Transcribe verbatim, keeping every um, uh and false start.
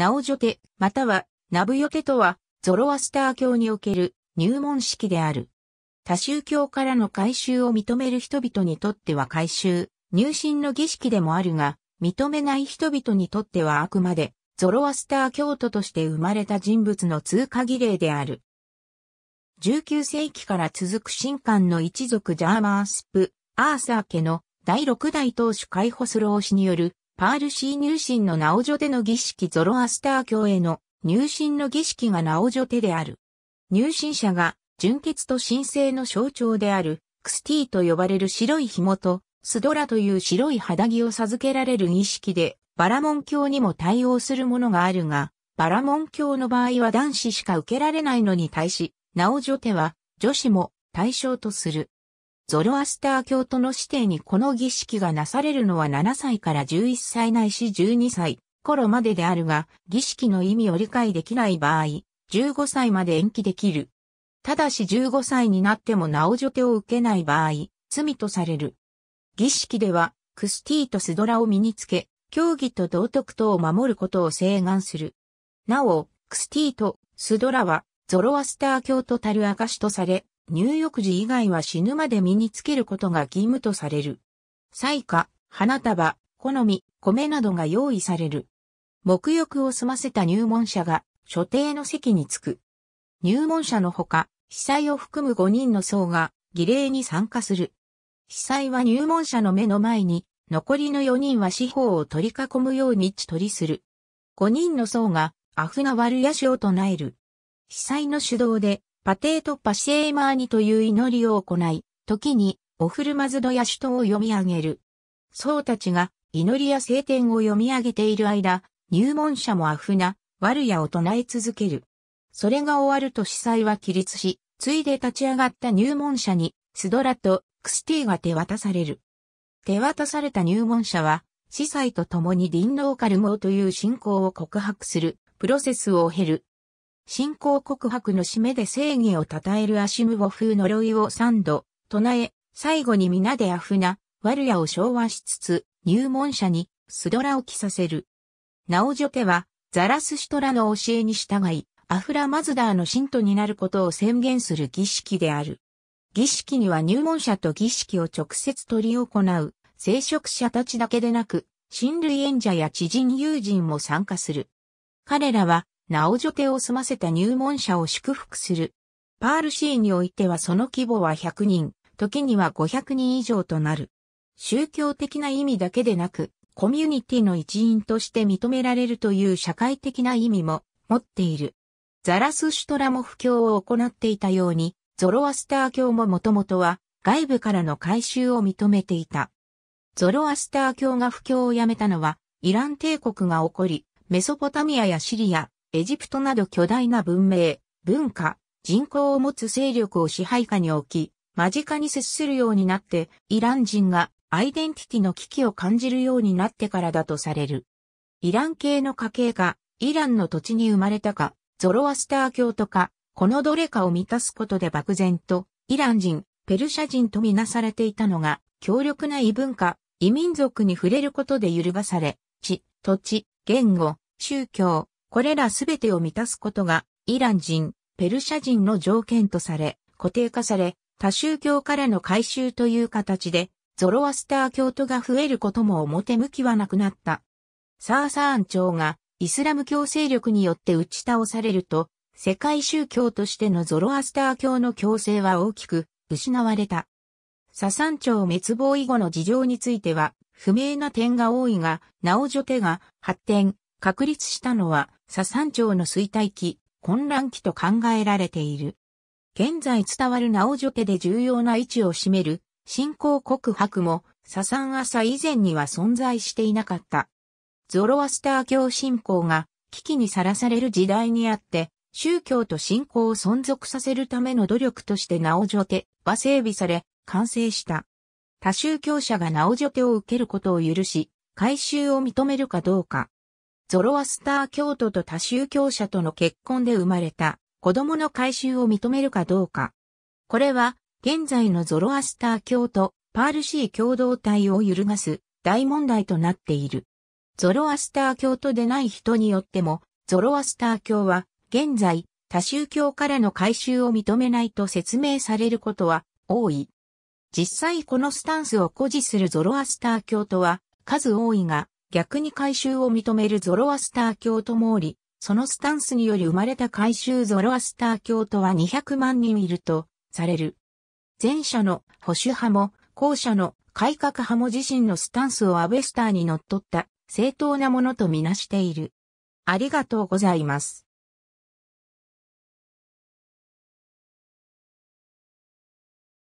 ナオジョテ、またはナブヨテとは、ゾロアスター教における入門式である。他宗教からの改宗を認める人々にとっては改宗、入信の儀式でもあるが、認めない人々にとってはあくまで、ゾロアスター教徒として生まれた人物の通過儀礼である。じゅうきゅう世紀から続く神官の一族ジャーマースプ、アーサー家のだいろく代当主カイホスロー氏によるパールシー入信のナオジョテの儀式ゾロアスター教への入信の儀式がナオジョテである。入信者が純血と神聖の象徴であるクスティと呼ばれる白い紐とスドラという白い肌着を授けられる儀式でバラモン教にも対応するものがあるが、バラモン教の場合は男子しか受けられないのに対し、ナオジョテは女子も対象とする。ゾロアスター教徒の指定にこの儀式がなされるのはななさいからじゅういっさいないしじゅうにさい頃までであるが、儀式の意味を理解できない場合、じゅうごさいまで延期できる。ただしじゅうごさいになってもナオジョテを受けない場合、罪とされる。儀式では、クスティとスドラを身につけ、教義と道徳等を守ることを請願する。なお、クスティとスドラはゾロアスター教徒たる証とされ、入浴時以外は死ぬまで身につけることが義務とされる。彩花、花束、好み、米などが用意される。沐浴を済ませた入門者が所定の席に着く。入門者のほか、司祭を含むごにんの僧が儀礼に参加する。司祭は入門者の目の前に、残りのよにんは四方を取り囲むように一取りする。ごにんの僧がアフナワルヤシを唱える。司祭の主導でパテーとパシエーマーニという祈りを行い、時にオフルマズドや首都を読み上げる。僧たちが祈りや聖典を読み上げている間、入門者もアフナワルヤを唱え続ける。それが終わると司祭は起立し、ついで立ち上がった入門者にスドラとクスティが手渡される。手渡された入門者は、司祭と共にディンノーカルモーという信仰を告白するプロセスを経る。信仰告白の締めで正義を称えるアシム語風呪いをさんど唱え、最後に皆でアフナ、ワルヤを唱和しつつ、入門者にスドラを着させる。ナオジョテは、ザラスシュトラの教えに従い、アフラマズダーの信徒になることを宣言する儀式である。儀式には入門者と儀式を直接取り行う、聖職者たちだけでなく、親類縁者や知人友人も参加する。彼らは、ナオジョテを済ませた入門者を祝福する。パールシーにおいてはその規模はひゃくにん、時にはごひゃくにん以上となる。宗教的な意味だけでなく、コミュニティの一員として認められるという社会的な意味も持っている。ザラスシュトラも布教を行っていたように、ゾロアスター教ももともとは外部からの改宗を認めていた。ゾロアスター教が布教をやめたのはイラン帝国が起こり、メソポタミアやシリア、エジプトなど巨大な文明、文化、人口を持つ勢力を支配下に置き、間近に接するようになってイラン人がアイデンティティの危機を感じるようになってからだとされる。イラン系の家系か、イランの土地に生まれたか、ゾロアスター教とか、このどれかを満たすことで漠然とイラン人、ペルシャ人とみなされていたのが強力な異文化、異民族に触れることで揺るがされ、地、土地、言語、宗教、これらすべてを満たすことがイラン人、ペルシャ人の条件とされ、固定化され、他宗教からの改宗という形でゾロアスター教徒が増えることも表向きはなくなった。サーサーン朝がイスラム教勢力によって打ち倒されると、世界宗教としてのゾロアスター教の強制は大きく失われた。ササン朝滅亡以後の事情については不明な点が多いが、ナオジョテが発展、確立したのはササン朝の衰退期、混乱期と考えられている。現在伝わるナオジョテで重要な位置を占める信仰告白もササン朝以前には存在していなかった。ゾロアスター教信仰が危機にさらされる時代にあって、宗教と信仰を存続させるための努力としてナオジョテは整備され、完成した。他宗教者がナオジョテを受けることを許し、改宗を認めるかどうか。ゾロアスター教徒と他宗教者との結婚で生まれた子供の改宗を認めるかどうか。これは、現在のゾロアスター教とパールシー共同体を揺るがす大問題となっている。ゾロアスター教徒でない人によっても、ゾロアスター教は、現在、他宗教からの改宗を認めないと説明されることは多い。実際このスタンスを誇示するゾロアスター教とは数多いが、逆に改宗を認めるゾロアスター教ともおり、そのスタンスにより生まれた改宗ゾロアスター教とはにひゃくまんにんいるとされる。前者の保守派も、後者の改革派も自身のスタンスをアベスターにのっとった正当なものとみなしている。ありがとうございます。